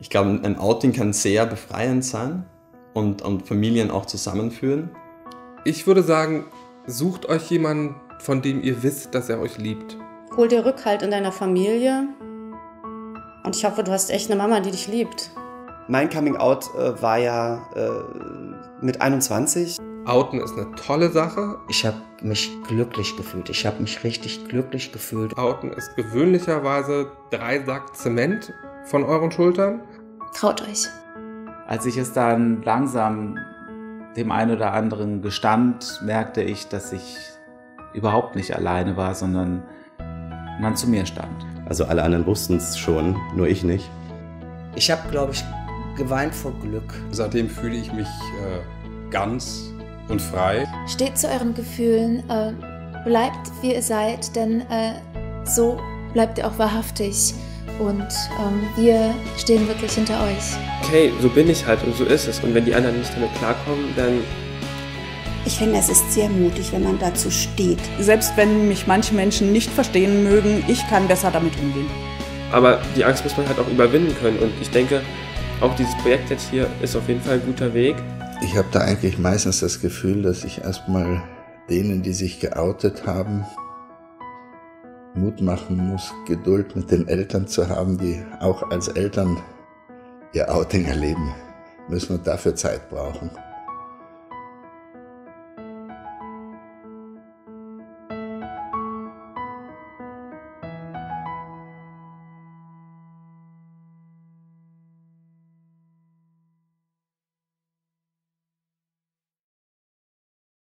Ich glaube, ein Outing kann sehr befreiend sein und Familien auch zusammenführen. Ich würde sagen, sucht euch jemanden, von dem ihr wisst, dass er euch liebt. Hol dir Rückhalt in deiner Familie und ich hoffe, du hast echt eine Mama, die dich liebt. Mein Coming-out war ja mit 21. Outen ist eine tolle Sache. Ich habe mich glücklich gefühlt. Ich habe mich richtig glücklich gefühlt. Outen ist gewöhnlicherweise 3 Sack Zement von euren Schultern. Traut euch. Als ich es dann langsam dem einen oder anderen gestand, merkte ich, dass ich überhaupt nicht alleine war, sondern man zu mir stand. Also alle anderen wussten es schon, nur ich nicht. Ich habe, glaube ich, geweint vor Glück. Seitdem fühle ich mich ganz und frei. Steht zu euren Gefühlen, bleibt wie ihr seid, denn so bleibt ihr auch wahrhaftig. Und wir stehen wirklich hinter euch. Okay, so bin ich halt und so ist es. Und wenn die anderen nicht damit klarkommen, dann... Ich finde, es ist sehr mutig, wenn man dazu steht. Selbst wenn mich manche Menschen nicht verstehen mögen, ich kann besser damit umgehen. Aber die Angst muss man halt auch überwinden können. Und ich denke, auch dieses Projekt jetzt hier ist auf jeden Fall ein guter Weg. Ich habe da eigentlich meistens das Gefühl, dass ich erstmal denen, die sich geoutet haben, Mut machen muss, Geduld mit den Eltern zu haben, die auch als Eltern ihr Outing erleben müssen und dafür Zeit brauchen.